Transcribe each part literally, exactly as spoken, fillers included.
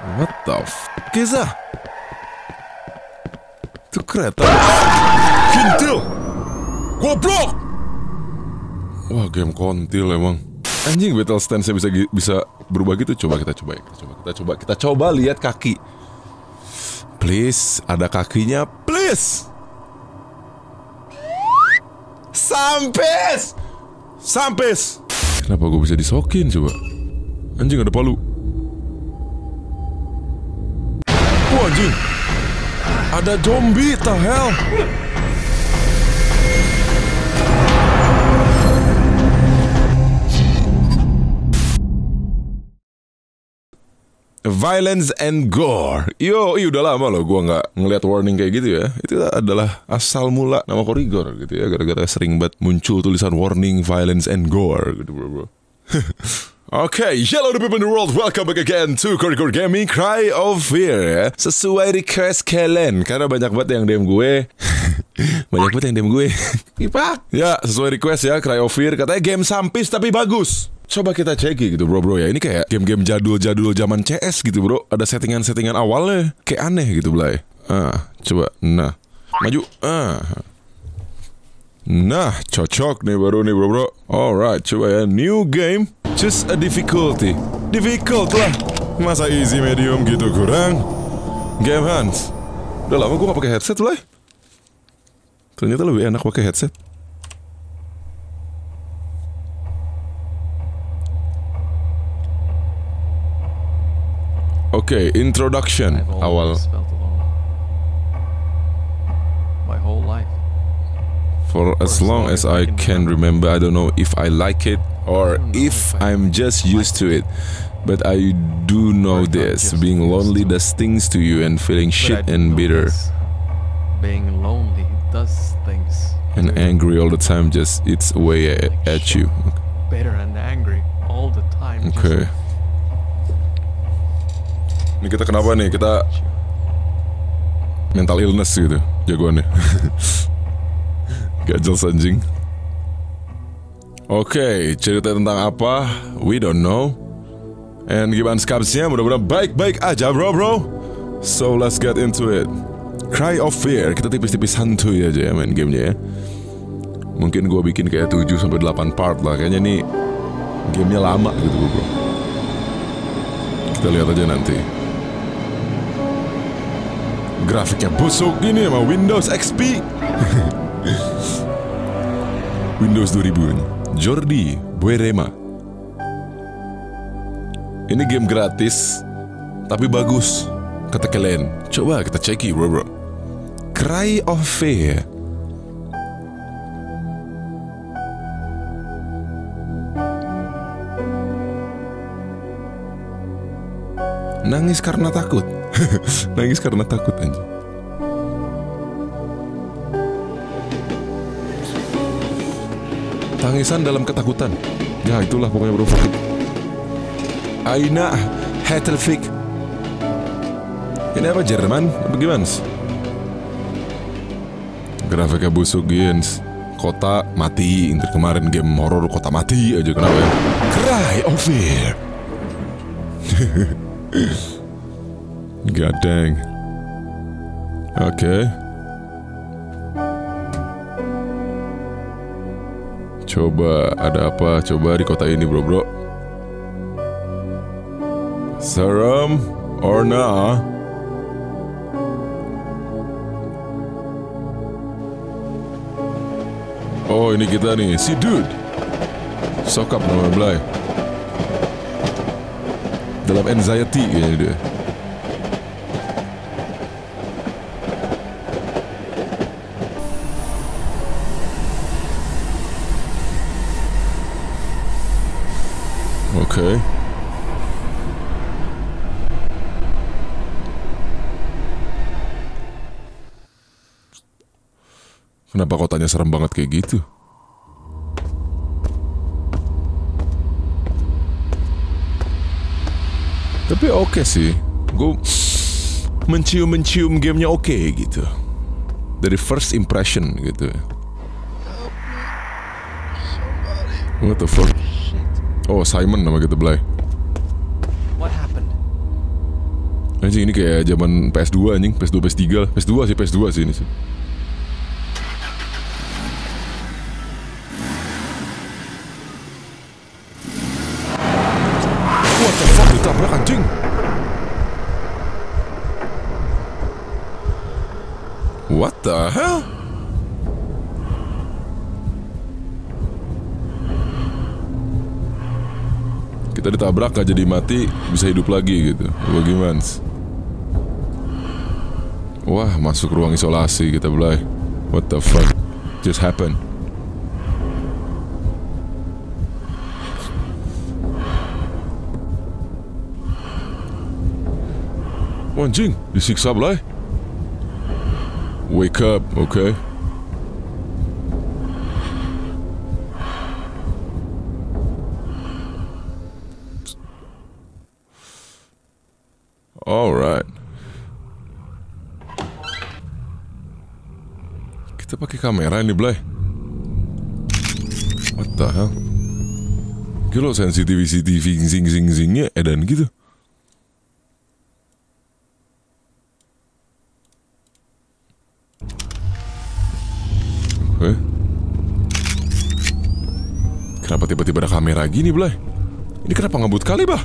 What the f*** is that? Tu creta? Kintil! Goblok! Wah, game kontil emang. Anjing, battle stance-nya bisa bisa berubah gitu. Coba kita coba, kita coba, kita coba, kita coba lihat kaki. Please, ada kakinya, please. Sampes! Sampes! Kenapa gue bisa disokin coba? Anjing, ada palu. Wah, anjing. Ada zombie, the hell. Violence and gore. Yo, ih, udah lama loh gua nggak ngeliat warning kayak gitu ya. Itu adalah asal mula nama Kori Kori gitu ya, gara-gara sering banget muncul tulisan warning violence and gore gitu, bro, bro. Okay, hello to people in the world. Welcome back again to Kori Kori Gaming Cry of Fear ya. Sesuai request kalian, karena banyak banget yang D M gue. Banyak banget yang D M gue. Ipak. Ya, sesuai request ya, Cry of Fear katanya game sampis tapi bagus. Coba kita cek gitu, bro, bro ya. Ini kayak game-game jadul-jadul zaman C S gitu, bro. Ada settingan-settingan awalnya kayak aneh gitu, belai. Ah, coba. Nah, maju. Ah. Nah, cocok nih baru nih, bro, bro. Alright, coba ya. New game, just a difficulty. Difficult lah. Masa easy medium gitu kurang. Game hands. Udah lama gue gak pakai headset, belai. Ternyata lebih enak pakai headset. Okay, introduction. Awal. My whole life. For as long as I can remember, I don't know if I like it or if I'm just used to it. But I do know this: being lonely does things to you, and feeling shit and bitter. Being lonely does things. And angry all the time just eats away at you. Bitter and angry all the time. Okay. Ini kita kenapa nih? Kita mental illness gitu jagoannya. Gak jelas anjing. Oke, okay, cerita tentang apa? We don't know. And gimana skapsnya? Mudah-mudahan baik-baik aja, bro, bro. So let's get into it. Cry of Fear. Kita tipis-tipis santuy aja ya main gamenya ya. Mungkin gue bikin kayak tujuh sampai delapan part lah. Kayaknya nih gamenya lama gitu, bro. Kita lihat aja nanti. Grafiknya busuk gini sama Windows X P. Windows dua ribu. Jordi Buerema. Ini game gratis tapi bagus kata kalian. Coba kita ceki, bro, bro. Cry of Fear. Nangis karena takut. Nangis karena takut anjing. Tangisan dalam ketakutan. Ya itulah pokoknya, bro. Aina Hetelfik. Ini apa, Jerman? Bagaimana? Grafiknya busuk gens. Kota mati. Inter kemarin game horror kota mati aja kenapa ya? Cry of Fear. God dang. Okay. Coba ada apa? Coba di kota ini, bro, bro. Serem or nah? Oh, ini kita nih, si dude. Sokap namanya Blay. Dalam anxiety kayaknya dia. Oke. Okay. Kenapa kotanya serem banget kayak gitu? Tapi oke okay sih, gue mencium-mencium gamenya oke okay, gitu. Dari first impression gitu. What the fuck? Oh, Simon nama kita Blay. What happened? Anjing, ini kayak zaman P S dua anjing, P S dua, P S tiga, P S dua sih, P S dua sih ini sih. What the fuck, ditabrak anjing. What the hell? Kita ditabrak gak jadi mati, bisa hidup lagi gitu. Bagaimana? Wah, masuk ruang isolasi kita belai. What the fuck just happened? Anjing, disiksa belai. Wake up, okay. All right. Kita pakai kamera ini, Blay. What the hell? Gila sensitivity zing zing zingnya edan gitu. Oke. Kenapa tiba-tiba ada kamera gini, Blay? Ini kenapa ngebut kali, Bah?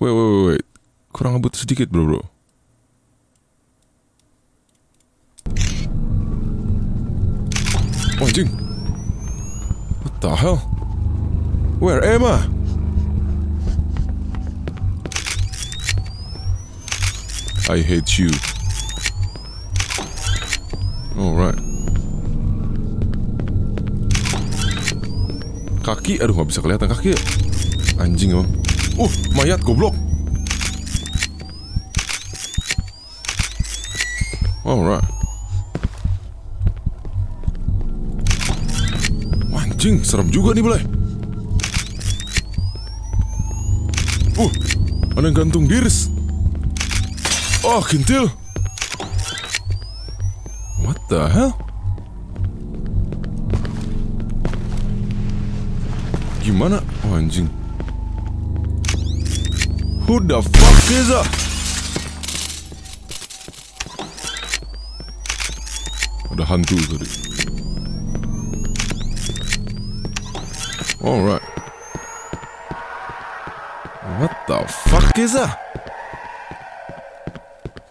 Wait, wait, wait, wait. Kurang ngebut sedikit, bro, bro. Oh, anjing. What the hell? Where am I? I hate you. Alright. Kaki, aduh nggak bisa kelihatan kaki. Anjing emang. Uh, mayat goblok. Alright. Anjing, serem juga nih, Blay. Uh, ada yang gantung diris. Oh, kintil. What the hell? Gimana? Oh, anjing. Who the fuck is that? Ada hantu tadi. Alright. What the fuck is that?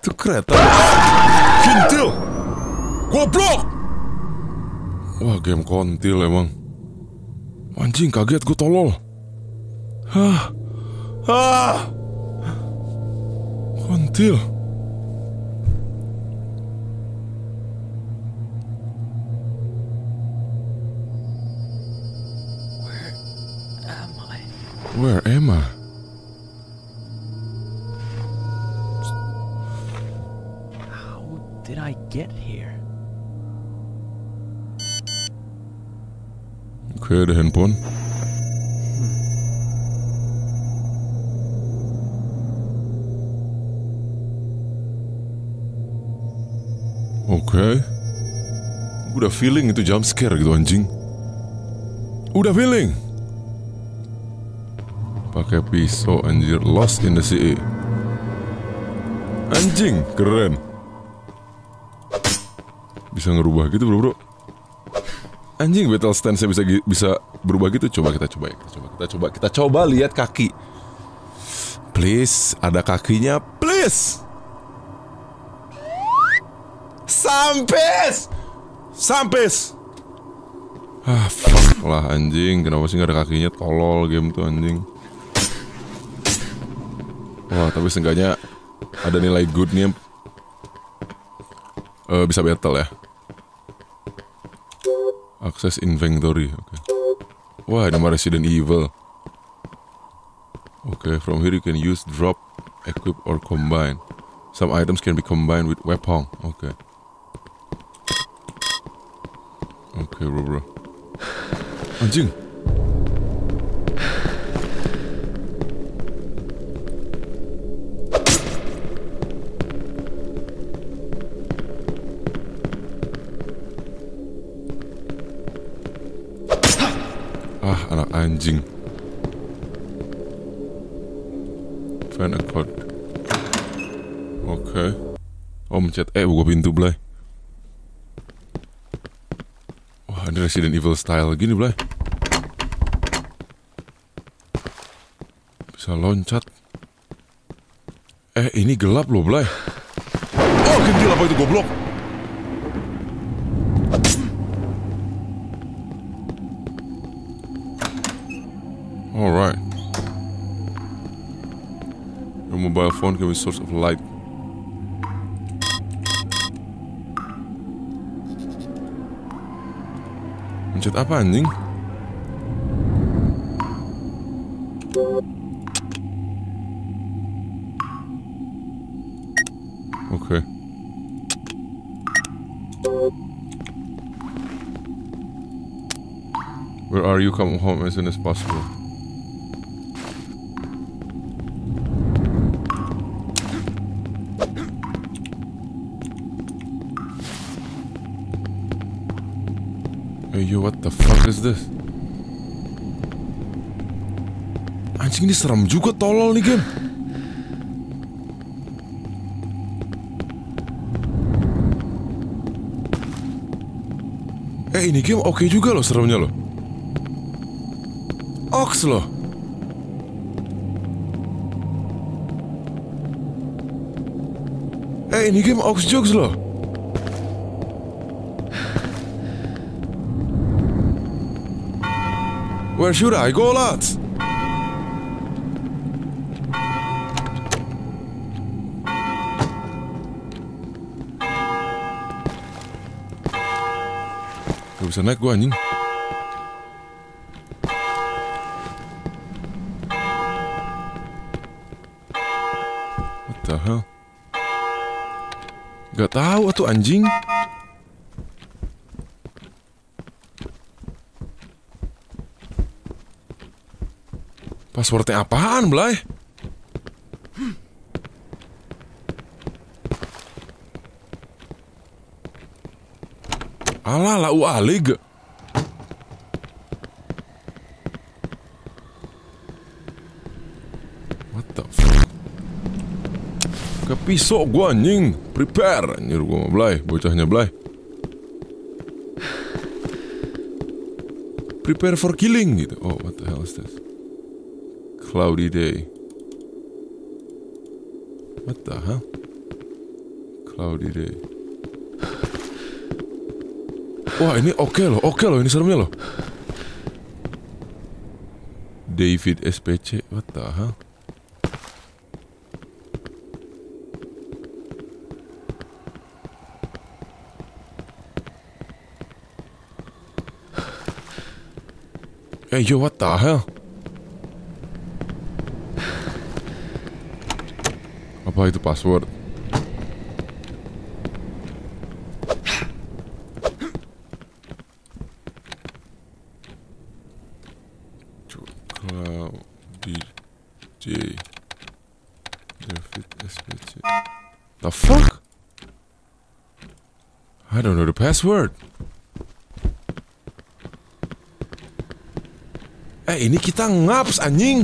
Itu kereta. Kintil. Goblok. Wah, game kontil emang. Anjing, kaget gue tolol. Hah. Hah. Kontil. Where am I? How did I get here? Okay, the handphone. Okay. Udah feeling itu jump scare gitu anjing. Udah feeling. Pakai pisau anjir, lost in the sea. Anjing, keren. Bisa ngerubah gitu, bro, bro. Anjing, battle stance bisa bisa berubah gitu. Coba kita coba ya, kita coba kita coba kita coba lihat kaki. Please, ada kakinya, please. Sampes, sampes. Ah, fuck lah anjing. Kenapa sih nggak ada kakinya? Tolol game tuh anjing. Wah, tapi seenggaknya ada nilai goodnya. Uh, bisa battle ya. Akses inventory, oke. Okay. Wah, nama Resident Evil. Oke, okay, from here you can use drop, equip, or combine. Some items can be combined with weapon, oke. Okay. Oke, okay, bro, bro. Anjing. Ah, anak anjing. fenn equipped. Okay. Oh, mint ját, eh, gue pintu belai. Wah, ada Resident Evil style gini belai. Bisa loncat. Eh, ini gelap loh belai. Oh, gentil apa itu goblok? Alright. Your mobile phone can be a source of light. Mencet apa anjing? Oke. Okay. Where are you? Come home as soon as possible. Yo, what the fuck is this? Anjing ini seram juga tolol nih game. Eh ini game oke okay juga loh seramnya loh. Ox loh. Eh ini game ox jokes loh. Where should I go, lads? Gak bisa naik gua anjing. What the hell? Gak tahu atuh anjing. Passwordnya apaan, Blay? Alah, lau alig. What the fuck? Kepisok gua anjing. Prepare anjir gua mau Blay, bocahnya Blay. Prepare for killing gitu. Oh, what the hell is this? Cloudy day. What the hell? Cloudy day. Wah ini oke okay loh, oke okay loh ini seremnya loh. David S P C, what the hell? Hey yo, what the hell? Apa itu password? Cloudy Day. David S P C. The fuck? I don't know the password. Eh ini kita ngaps anjing.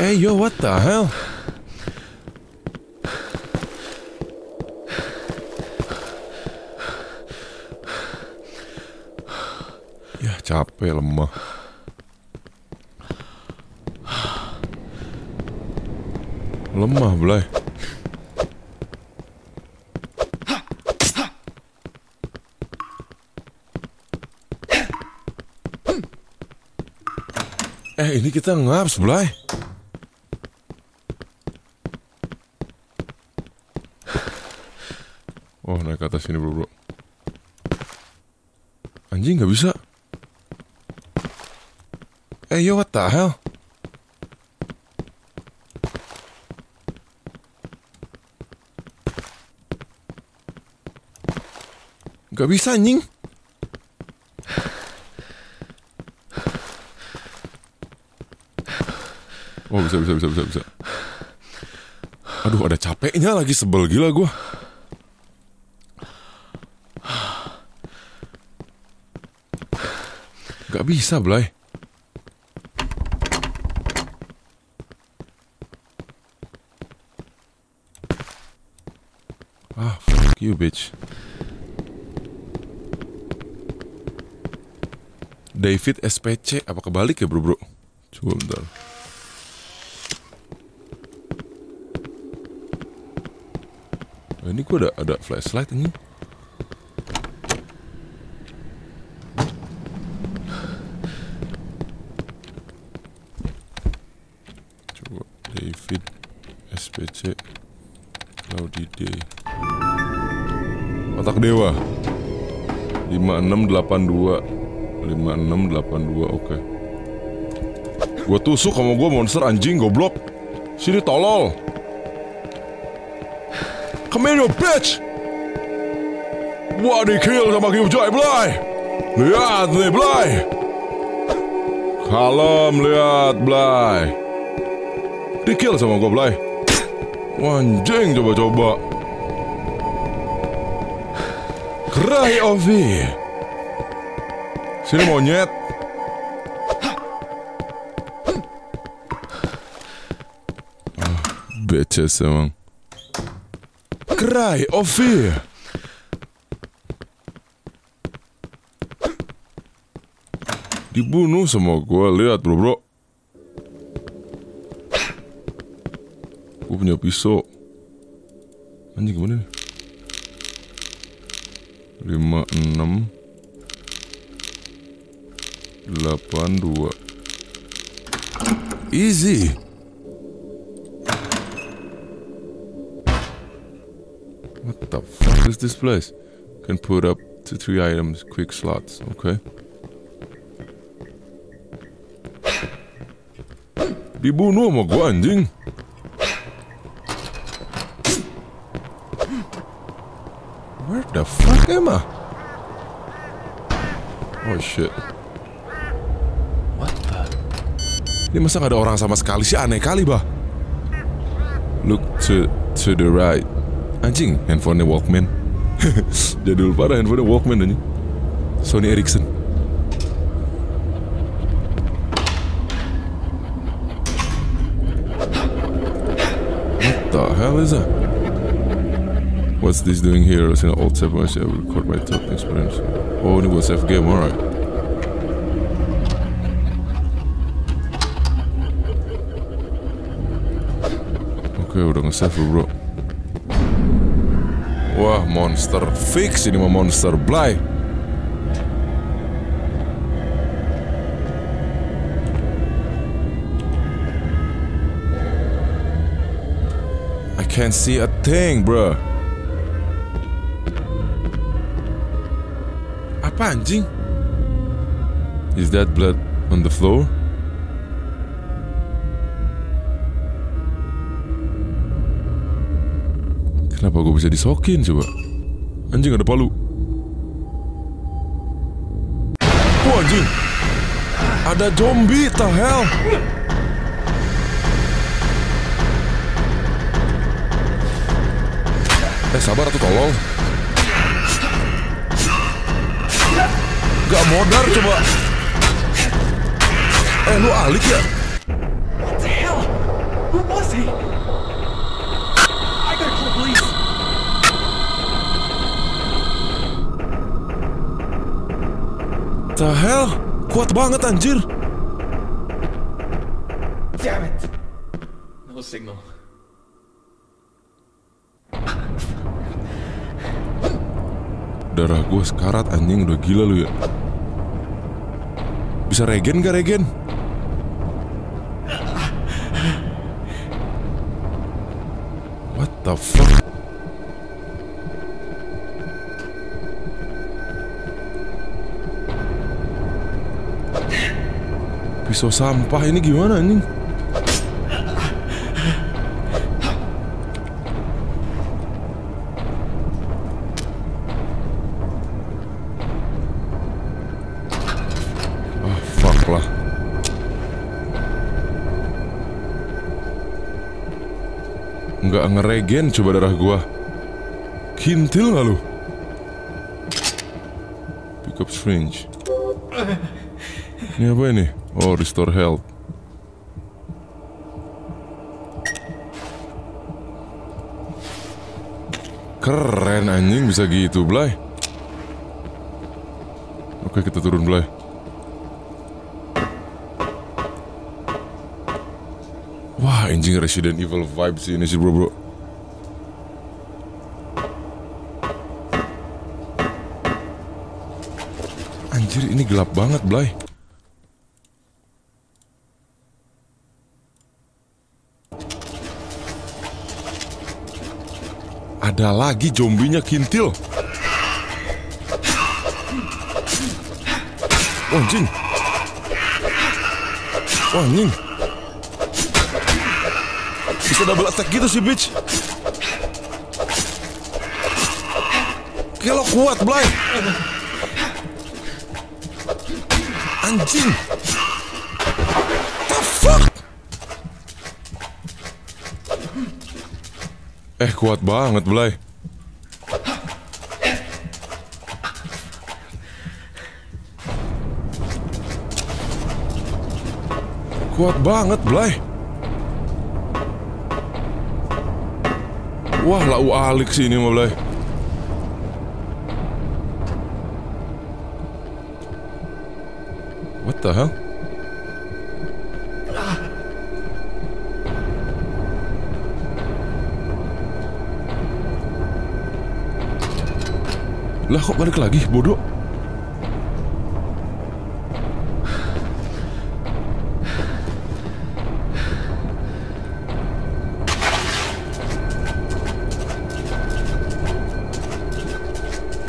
Hey, yo, what the hell? Ya, capek lemah. Lemah, Blay. Eh, ini kita ngaps, Blay. Ke atas sini bro bro. Anjing gak bisa. Eh yo what the hell? Gak bisa anjing. Oh bisa bisa bisa bisa bisa. Aduh, ada capeknya lagi, sebel gila gua. Gak bisa, Blay. Ah, fuck you, bitch. David S P C, apa kebalik ya, bro, bro? Coba bentar. Nah, ini gua ada, ada flashlight ini. S P C Laudi D Otak Dewa lima enam delapan dua lima enam delapan dua. Oke, gua tusuk sama gua monster anjing goblok. Sini tolol. Come here you bitch. Wah, di kill sama Kim Joy, Blay. Lihat nih, Blay. Kalem, lihat, Blay. Di kill sama gua, Blay. Anjing, coba-coba. Cry of Fear. Sini monyet. Ah, bitches emang. Cry of Fear. Dibunuh sama gua, lihat, bro, bro. Gue punya pisau. Anjing gimana nih? lima enam delapan dua. Easy. What the fuck is this place? Can put up to three items, quick slots. Okay. Dibunuh sama gue anjing. The fuck am I? Oh shit. What the? Ini masa gak ada orang sama sekali sih, aneh kali, bah. Look to to the right. Anjing, handphonenya Walkman. Jadul parah handphonenya Walkman anjing. Sony Ericsson. What the hell is that? What's this doing here? It's an old set, I will record my top experience. Oh, it was F game, alright. Okay, udah nge-save, bro. Wah, monster fix ini mah, monster Blay. I can't see a thing, bro. Anjing. Is that blood on the floor? Kenapa gue bisa disokin coba? Anjing, ada palu. Oh anjing, ada zombie, the hell. Eh sabar tuh tolong. Gak modar coba. Eh lu alik ya. What the hell? Who was he? I gotta call the police. The hell? Kuat banget anjir. Damn it. No signal. Darah gue sekarat anjing, udah gila lu ya. Bisa regen gak regen? What the fuck? Pisau sampah ini gimana anjing? Nggak ngeregen coba darah gua. Kintil nggak lu? Pick up syringe. Ini apa ini? Oh, restore health. Keren anjing bisa gitu, Blay. Oke, kita turun, Blay. Wah, anjing Resident Evil vibes ini sih, bro, bro. Anjir, ini gelap banget, Blay. Ada lagi zombinya kintil. Anjing. Wah, anjing. Bisa double attack gitu sih, bitch. Gila kuat, Blay. Anjing. The fuck? Eh, kuat banget, Blay. Kuat banget, Blay. Wah, lau alik sih ini mah, Blay. What the hell? Lah, kok balik lagi, bodoh?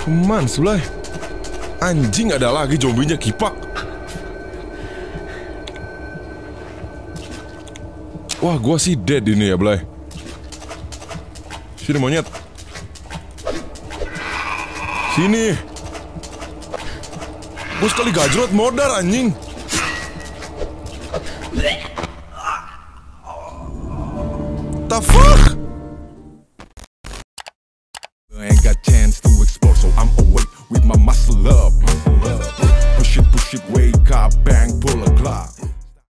Cuman sebelah. Anjing, ada lagi zombinya kipak. Wah, gua sih dead ini ya, Blay. Sini monyet. Sini. Gua sekali gajrot modar anjing. The fuck?